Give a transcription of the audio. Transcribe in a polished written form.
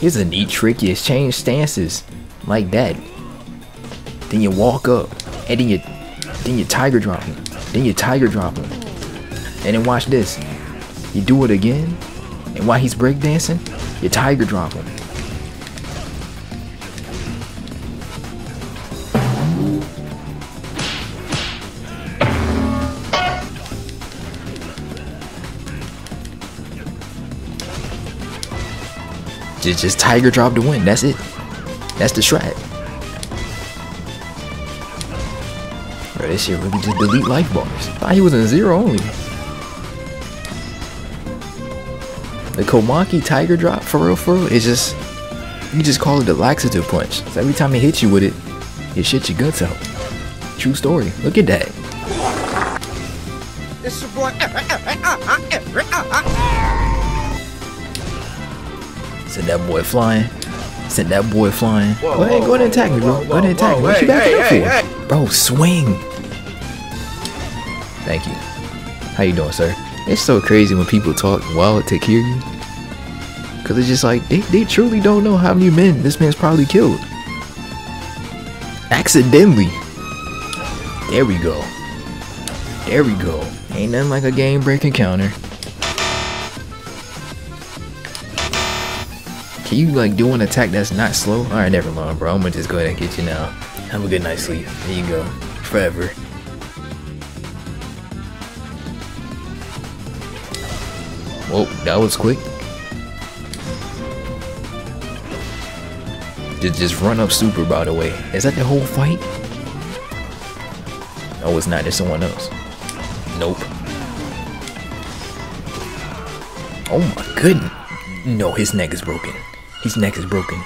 Here's a neat trick. You change stances like that. Then you walk up, and then you tiger drop him. Then you tiger drop him. And then watch this. You do it again, and while he's breakdancing, you tiger drop him. Just tiger drop to win. That's it. That's the strat. Bro, this shit really just delete life bars. Thought he was in zero only. The Komaki Tiger Drop, for real, is just, you just call it a laxative punch. So every time it hits you with it, it shits your guts out. True story. Look at that. It's your boy. Send that boy flying. Send that boy flying. Whoa, go ahead, and attack me, bro. Go ahead and attack me. What you backing up for? Bro, swing. Thank you. How you doing, sir? It's so crazy when people talk wild to hear you. Because it's just like, they truly don't know how many men this man's probably killed. Accidentally. There we go. There we go. Ain't nothing like a game-breaking counter. Can you like do an attack that's not slow? Alright, never mind, bro. I'm gonna just go ahead and get you now. Have a good night's sleep. There you go. Forever. Whoa, that was quick. Just run up super, by the way. Is that the whole fight? No, it's not. There's someone else. Nope. Oh my goodness. No, his neck is broken. His neck is broken.